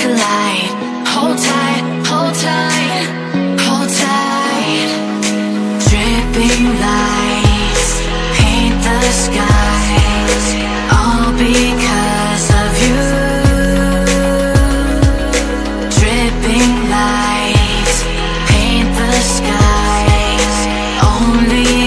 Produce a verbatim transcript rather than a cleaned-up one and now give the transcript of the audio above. collide. Hold tight, hold tight, hold tight. Dripping lights paint the skies, all because of you. Dripping lights paint the skies, only